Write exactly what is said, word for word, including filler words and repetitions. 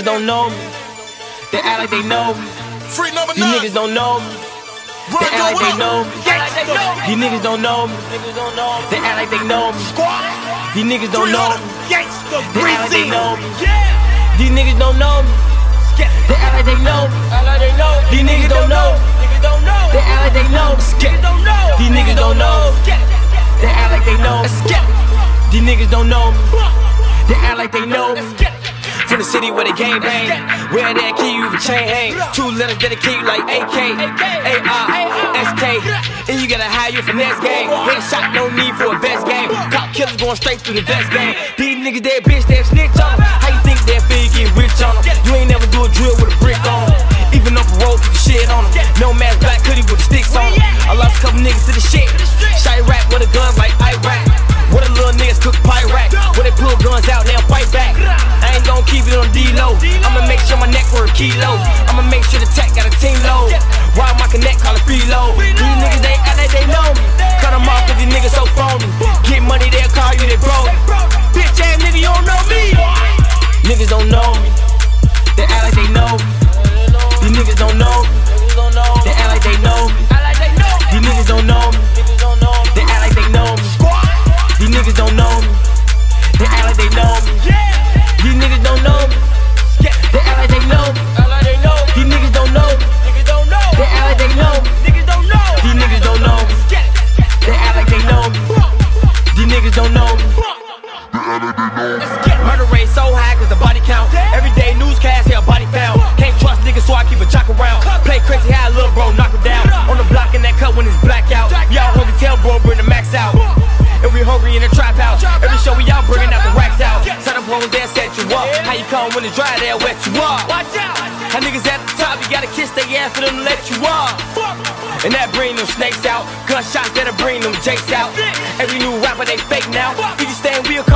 niggas don't know me. They act like they know me. Free number nine. These niggas don't know me. They act like they know me. These niggas don't know me. They act like they know me. These niggas don't know me. They act like they know me. These niggas don't know me. They act like they know me. These niggas don't know me. They act like they know me. These niggas don't know me. They act like they know me. These niggas don't know me. They act like they know me. From the city where the game bang, where that key you for chain hang. Two letters dedicate you like A K, A R S K. And you gotta hire you for next game. Ain't shot, no need for a vest game. Cop killers going straight through the vest game. These niggas dead bitch, they snitch on them. How you think that feel you get rich on them? You ain't never do a drill with a brick on them. Even up a roll with the shit on them. No mask black hoodie with the sticks on them. I lost a couple niggas to the shit. Shite rap with a gun like Iraq. What a little niggas cook Pyrac. Where they pull guns out, they'll fight back. I ain't gon' keep it on D-Lo. I'ma make sure my neck worth a kilo. I'ma make sure the tech got a team load. Why my connect call it preload? These niggas, they act like they know me. Cut them off cause these niggas so phony. Get money, they'll call you, they bro. Bitch ass nigga, you don't know me. Niggas don't know me. They act like they know me. These niggas don't know me. They act like they know me. These niggas don't know me. They act like they know me. These niggas don't know me. They act like they know me. These niggas don't know me. They act like they know me. These niggas don't know me. They act like they know me. These niggas don't know me. They act like they know me. These niggas don't know me. They act like they know me. Murder rate so high cause the body count. Everyday newscast, here a body found. Can't trust niggas so I keep a jock around. Play crazy how I little bro knock him down. On the block in that cut when it's blackout. Y'all hungry tell bro bring the max out. And we hungry in the trap house. Every show we out bringing out the racks out. Set up hoes, they'll set you up. How you come when it's dry, they'll wet you up. Watch out. How niggas at the top, you gotta kiss their ass for them to let you up. And that bring them snakes out. Gunshots that'll bring them jakes out. Every new rapper, they fake now. If you stand, we'll